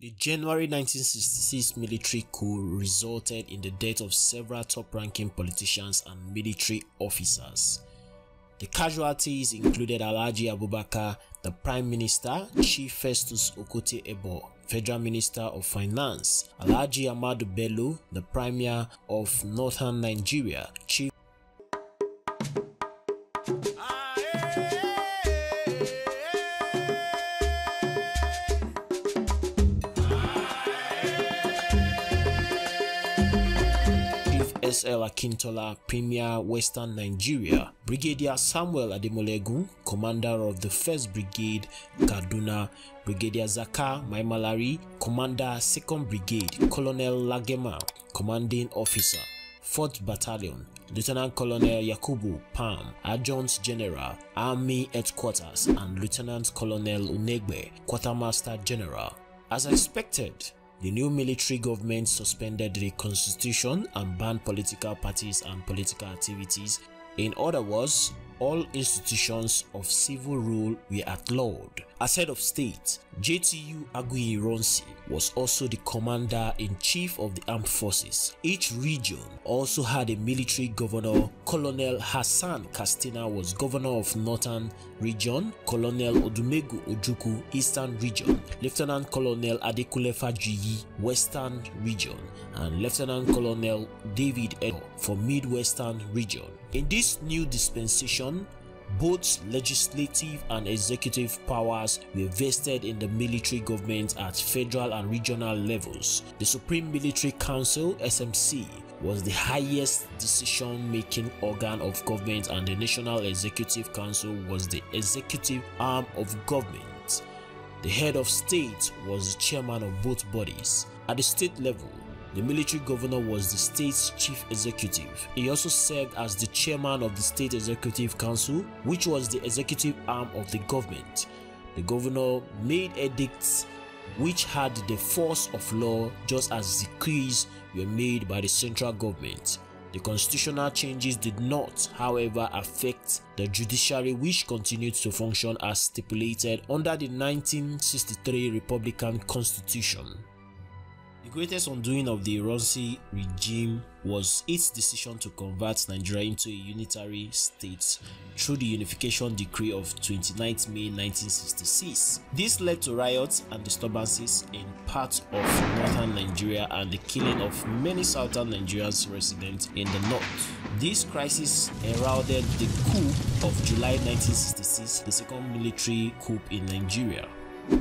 The January 1966 military coup resulted in the death of several top-ranking politicians and military officers. The casualties included Alhaji Abubakar, the Prime Minister; Chief Festus Okotie-Eboh, Federal Minister of Finance; Alhaji Ahmadu Belu, the Premier of Northern Nigeria; Chief S.L. Akintola, Premier Western Nigeria; Brigadier Samuel Ademolegu, Commander of the 1st Brigade, Kaduna; Brigadier Zaka Maimalari, Commander 2nd Brigade; Colonel Lagema, Commanding Officer, 4th Battalion; Lieutenant Colonel Yakubu Pam, Adjutant General, Army Headquarters; and Lieutenant Colonel Unegbe, Quartermaster General. As expected, the new military government suspended the constitution and banned political parties and political activities. In other words, all institutions of civil rule were outlawed. As head of state, JTU Aguironsi was also the commander-in-chief of the armed forces. Each region also had a military governor. Colonel Hassan Castina was governor of Northern Region, Colonel Odumegu Ojuku, Eastern Region, Lieutenant Colonel Adekule Fajuyi, Western Region, and Lieutenant Colonel David Edward for Midwestern Region. In this new dispensation, both legislative and executive powers were vested in the military government at federal and regional levels. The Supreme Military Council (SMC) was the highest decision-making organ of government, and the National Executive Council was the executive arm of government. The head of state was the chairman of both bodies. At the state level, the military governor was the state's chief executive. He also served as the chairman of the State Executive Council, which was the executive arm of the government. The governor made edicts which had the force of law, just as decrees were made by the central government. The constitutional changes did not, however, affect the judiciary, which continued to function as stipulated under the 1963 Republican Constitution. The greatest undoing of the Ironsi regime was its decision to convert Nigeria into a unitary state through the Unification Decree of 29 May 1966. This led to riots and disturbances in parts of northern Nigeria and the killing of many southern Nigerians resident in the north. This crisis heralded the coup of July 1966, the second military coup in Nigeria.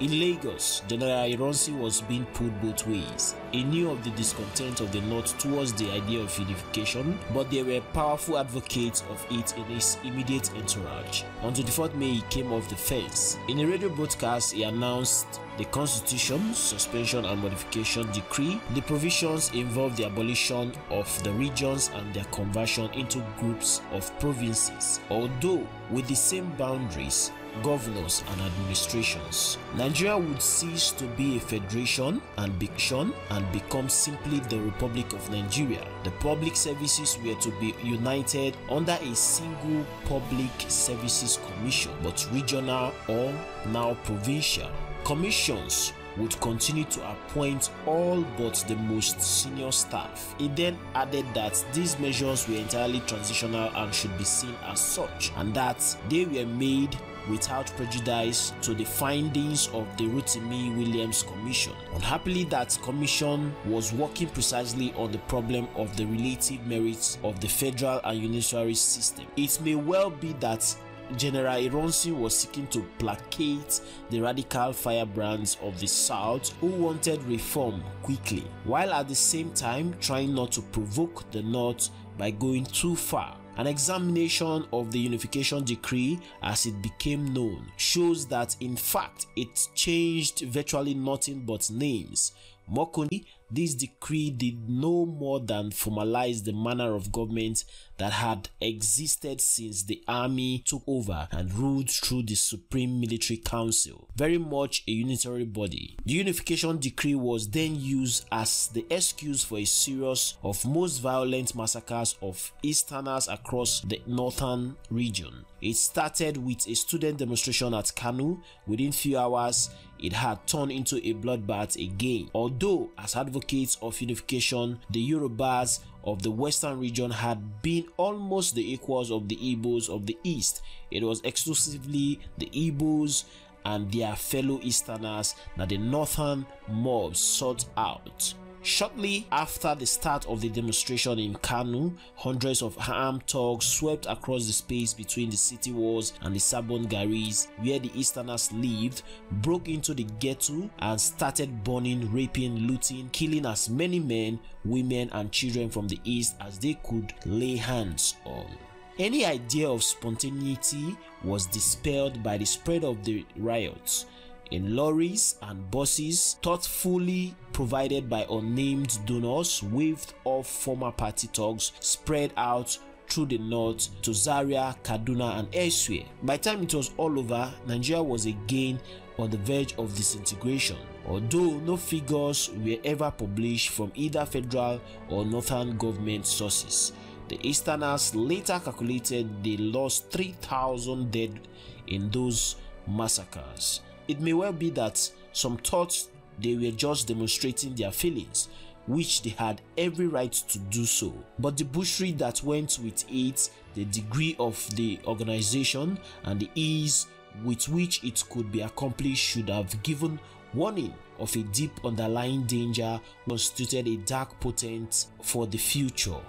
In Lagos, General Ironsi was being pulled both ways. He knew of the discontent of the North towards the idea of unification, but there were powerful advocates of it in his immediate entourage. On 24 May, he came off the fence. In a radio broadcast, he announced the Constitution, Suspension and Modification Decree. The provisions involved the abolition of the regions and their conversion into groups of provinces, although with the same boundaries, governors and administrations. Nigeria would cease to be a federation and become simply the Republic of Nigeria. The public services were to be united under a single Public Services Commission, but regional or now provincial commissions would continue to appoint all but the most senior staff. He then added that these measures were entirely transitional and should be seen as such, and that they were made without prejudice to the findings of the Rotimi-Williams Commission. Unhappily, that commission was working precisely on the problem of the relative merits of the federal and unitary system. It may well be that General Ironsi was seeking to placate the radical firebrands of the South who wanted reform quickly, while at the same time trying not to provoke the North by going too far. An examination of the Unification Decree as it became known shows that, in fact, it changed virtually nothing but names. More clearly, this decree did no more than formalize the manner of government that had existed since the army took over and ruled through the Supreme Military Council, very much a unitary body. The Unification Decree was then used as the excuse for a series of most violent massacres of Easterners across the northern region. It started with a student demonstration at Kano. Within few hours, it had turned into a bloodbath again. Although, as advocates of unification, the Yorubas of the western region had been almost the equals of the Igbos of the east, it was exclusively the Igbos and their fellow Easterners that the northern mobs sought out. Shortly after the start of the demonstration in Kano, hundreds of armed thugs swept across the space between the city walls and the Sabon-garis, where the Easterners lived, broke into the ghetto and started burning, raping, looting, killing as many men, women and children from the east as they could lay hands on. Any idea of spontaneity was dispelled by the spread of the riots. In lorries and buses, thoughtfully provided by unnamed donors, waved off former party thugs, spread out through the north to Zaria, Kaduna and elsewhere. By the time it was all over, Nigeria was again on the verge of disintegration, although no figures were ever published from either federal or northern government sources. The Easterners later calculated they lost 3,000 dead in those massacres. It may well be that some thought they were just demonstrating their feelings, which they had every right to do so, but the butchery that went with it, the degree of the organization and the ease with which it could be accomplished should have given warning of a deep underlying danger that constituted a dark portent for the future.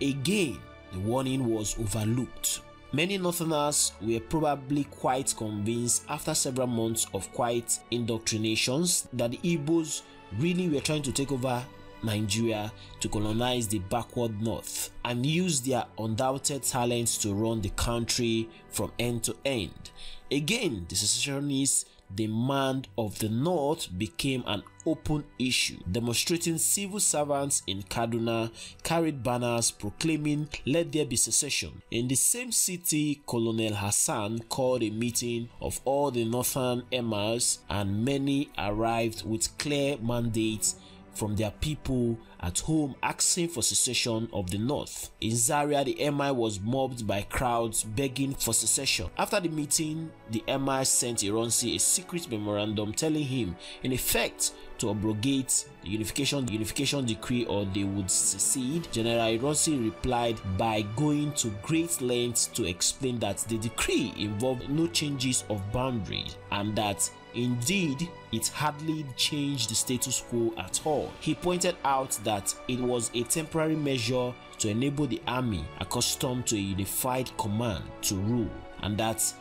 Again, the warning was overlooked. Many northerners were probably quite convinced after several months of quiet indoctrinations that the Igbos really were trying to take over Nigeria to colonize the backward north and use their undoubted talents to run the country from end to end. Again, the secessionist demand of the north became an open issue. Demonstrating civil servants in Kaduna carried banners proclaiming "Let there be secession." In the same city, Colonel Hassan called a meeting of all the northern emirs, and many arrived with clear mandates from their people at home asking for secession of the north. In Zaria, the emir was mobbed by crowds begging for secession. After the meeting, the emir sent Ironsi a secret memorandum telling him, in effect, to abrogate the unification decree or they would secede. General Ironsi replied by going to great lengths to explain that the decree involved no changes of boundaries and that indeed, it hardly changed the status quo at all. He pointed out that it was a temporary measure to enable the army, accustomed to a unified command, to rule, and that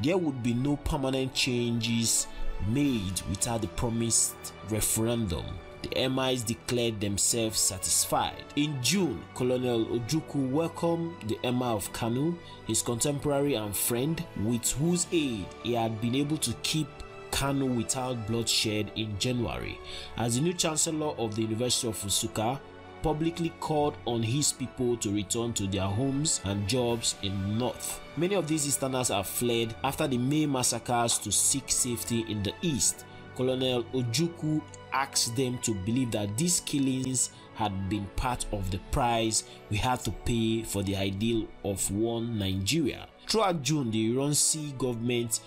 there would be no permanent changes made without the promised referendum. The emirs declared themselves satisfied. In June, Colonel Ojukwu welcomed the Emir of Kano, his contemporary and friend, with whose aid he had been able to keep Kano without bloodshed in January, as the new chancellor of the University of Fusuka publicly called on his people to return to their homes and jobs in the north. Many of these Easterners have fled after the May massacres to seek safety in the east. Colonel Ojukwu asked them to believe that these killings had been part of the price we had to pay for the ideal of one Nigeria. Throughout June, the Ironsi government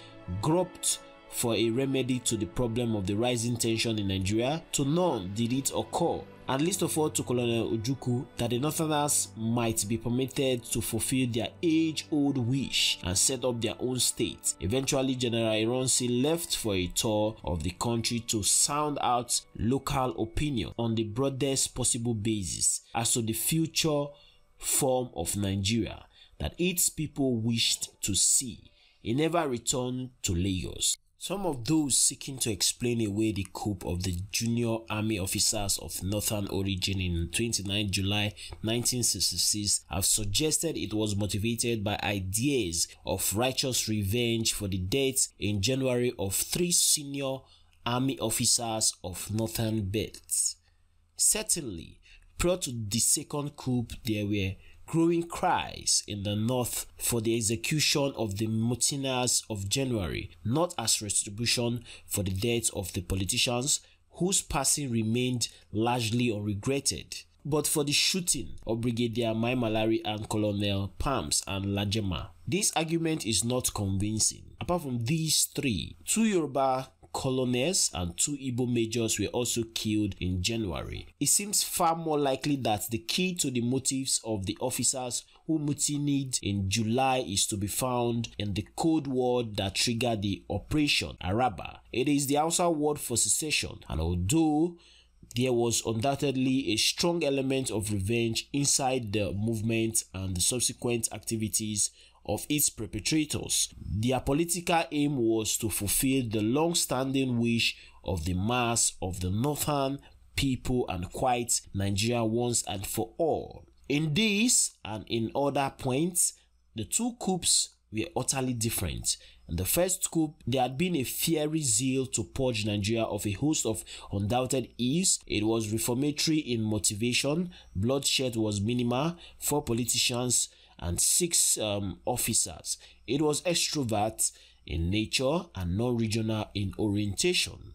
groped for a remedy to the problem of the rising tension in Nigeria. To none did it occur, and least of all to Colonel Ojukwu, that the northerners might be permitted to fulfill their age-old wish and set up their own state. Eventually, General Ironsi left for a tour of the country to sound out local opinion on the broadest possible basis as to the future form of Nigeria that its people wished to see. He never returned to Lagos. Some of those seeking to explain away the coup of the junior army officers of northern origin in 29 July 1966 have suggested it was motivated by ideas of righteous revenge for the deaths in January of 3 senior army officers of northern birth. Certainly, prior to the second coup, there were growing cries in the north for the execution of the mutineers of January, not as retribution for the deaths of the politicians whose passing remained largely unregretted, but for the shooting of Brigadier Maimalari and Colonel Pams and Lagema. This argument is not convincing. Apart from these three, two Yoruba colonels and 2 Igbo majors were also killed in January. It seems far more likely that the key to the motives of the officers who mutinied in July is to be found in the code word that triggered the operation, Araba. It is the Hausa word for secession, and although there was undoubtedly a strong element of revenge inside the movement and the subsequent activities of its perpetrators, their political aim was to fulfill the long-standing wish of the mass of the northern people and quiet Nigeria once and for all. In this and in other points, the two coups were utterly different. In the first coup, there had been a fiery zeal to purge Nigeria of a host of undoubted ills. It was reformatory in motivation, bloodshed was minimal, 4 politicians and 6 officers. It was extrovert in nature and non-regional in orientation.